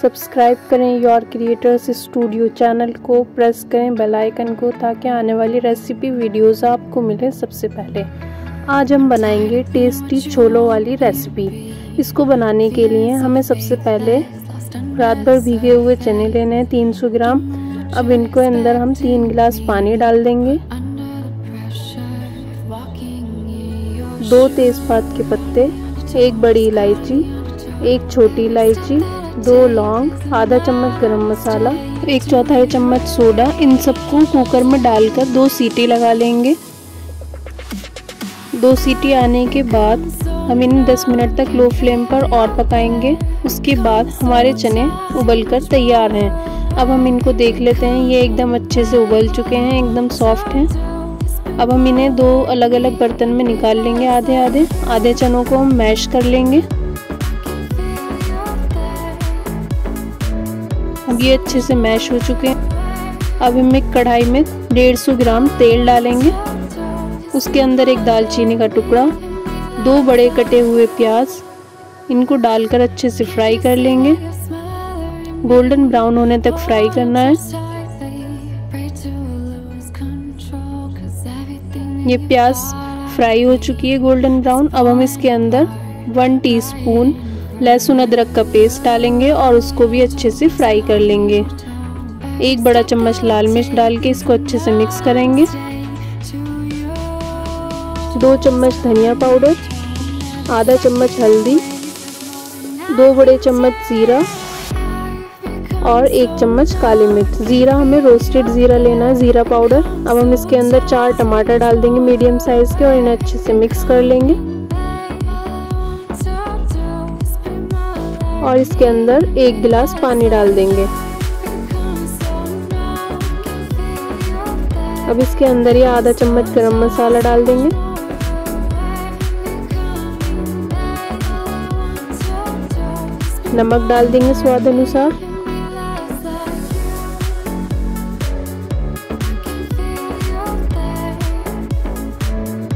Subscribe करें your creators studio channel को, press करें बेल आइकन को ताकि आने वाली रेसिपी वीडियोस आपको मिलें सबसे पहले। आज हम बनाएंगे टेस्टी छोलों वाली रेसिपी। इसको बनाने के लिए हमें सबसे पहले रात भर भीगे हुए चने लेने हैं 300 ग्राम। अब इनको अंदर हम 3 गिलास पानी डाल देंगे, 2 तेजपात के पत्ते, 1 बड़ी इलायची, 1 छोटी इलायची, 2 लौंग, आधा चम्मच गरम मसाला, 1/4 चम्मच सोडा। इन सबको कुकर में डालकर 2 सीटी लगा लेंगे। 2 सीटी आने के बाद हम इन्हें 10 मिनट तक लो फ्लेम पर और पकाएंगे। उसके बाद हमारे चने उबलकर तैयार हैं। अब हम इनको देख लेते हैं। ये एकदम अच्छे से उबल चुके हैं, एकदम सॉफ्ट हैं। अब हम इन्हें 2 अलग अलग बर्तन में निकाल लेंगे। आधे आधे आधे चनों को हम मैश कर लेंगे। अब ये अच्छे से मैश हो चुके हैं। अब हम एक कढ़ाई में 150 ग्राम तेल डालेंगे। उसके अंदर एक दालचीनी का टुकड़ा, 2 बड़े कटे हुए प्याज, इनको डालकर अच्छे से फ्राई कर लेंगे। गोल्डन ब्राउन होने तक फ्राई करना है। ये प्याज फ्राई हो चुकी है गोल्डन ब्राउन। अब हम इसके अंदर 1 टीस्पून लहसुन अदरक का पेस्ट डालेंगे और उसको भी अच्छे से फ्राई कर लेंगे। 1 बड़ा चम्मच लाल मिर्च डाल के इसको अच्छे से मिक्स करेंगे। 2 चम्मच धनिया पाउडर, आधा चम्मच हल्दी, 2 बड़े चम्मच जीरा और 1 चम्मच काली मिर्च। ज़ीरा हमें रोस्टेड ज़ीरा लेना है, ज़ीरा पाउडर। अब हम इसके अंदर 4 टमाटर डाल देंगे मीडियम साइज़ के और इन्हें अच्छे से मिक्स कर लेंगे। और इसके अंदर 1 गिलास पानी डाल देंगे। अब इसके अंदर ये आधा चम्मच गरम मसाला डाल देंगे। नमक डाल देंगे स्वाद अनुसार।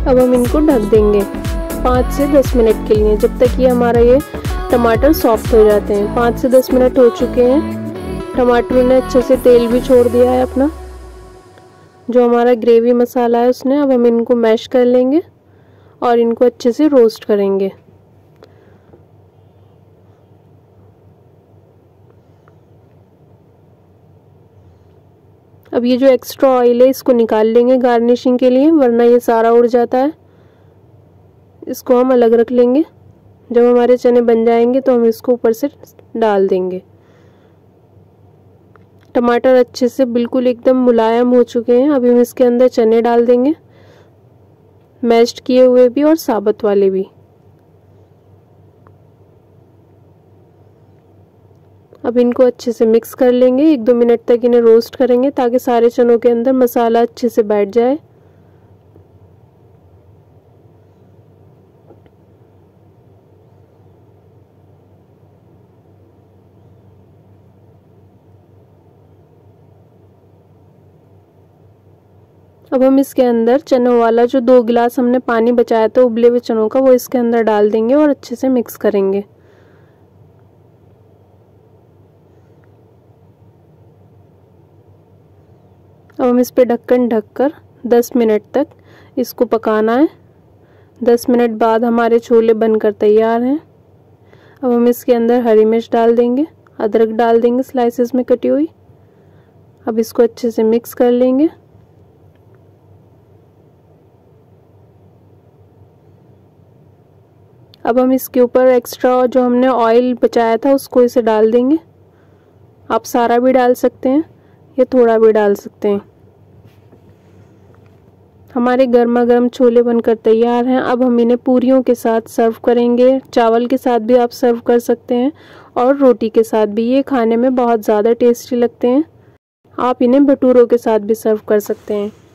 अब हम इनको ढक देंगे 5 से 10 मिनट के लिए, जब तक ये हमारा ये टमाटर सॉफ्ट हो जाते हैं। 5 से 10 मिनट हो चुके हैं। टमाटर ने अच्छे से तेल भी छोड़ दिया है अपना, जो हमारा ग्रेवी मसाला है उसने। अब हम इनको मैश कर लेंगे और इनको अच्छे से रोस्ट करेंगे। अब ये जो एक्स्ट्रा ऑयल है इसको निकाल लेंगे गार्निशिंग के लिए, वरना ये सारा उड़ जाता है। इसको हम अलग रख लेंगे। जब हमारे चने बन जाएंगे तो हम इसको ऊपर से डाल देंगे। टमाटर अच्छे से बिल्कुल एकदम मुलायम हो चुके हैं। अभी हम इसके अंदर चने डाल देंगे, मैश्ड किए हुए भी और साबुत वाले भी। अब इनको अच्छे से मिक्स कर लेंगे। 1-2 मिनट तक इन्हें रोस्ट करेंगे ताकि सारे चनों के अंदर मसाला अच्छे से बैठ जाए। अब हम इसके अंदर चनों वाला जो 2 गिलास हमने पानी बचाया था उबले हुए चनों का, वो इसके अंदर डाल देंगे और अच्छे से मिक्स करेंगे। अब हम इस पे ढक्कन ढककर 10 मिनट तक इसको पकाना है। 10 मिनट बाद हमारे छोले बनकर तैयार हैं। अब हम इसके अंदर हरी मिर्च डाल देंगे, अदरक डाल देंगे स्लाइसेस में कटी हुई। अब इसको अच्छे से मिक्स कर लेंगे। अब हम इसके ऊपर एक्स्ट्रा जो हमने ऑयल बचाया था उसको इसे डाल देंगे। आप सारा भी डाल सकते हैं या थोड़ा भी डाल सकते हैं। हमारे गर्मा गर्म छोले बनकर तैयार हैं। अब हम इन्हें पूरियों के साथ सर्व करेंगे। चावल के साथ भी आप सर्व कर सकते हैं और रोटी के साथ भी। ये खाने में बहुत ज़्यादा टेस्टी लगते हैं। आप इन्हें भटूरों के साथ भी सर्व कर सकते हैं।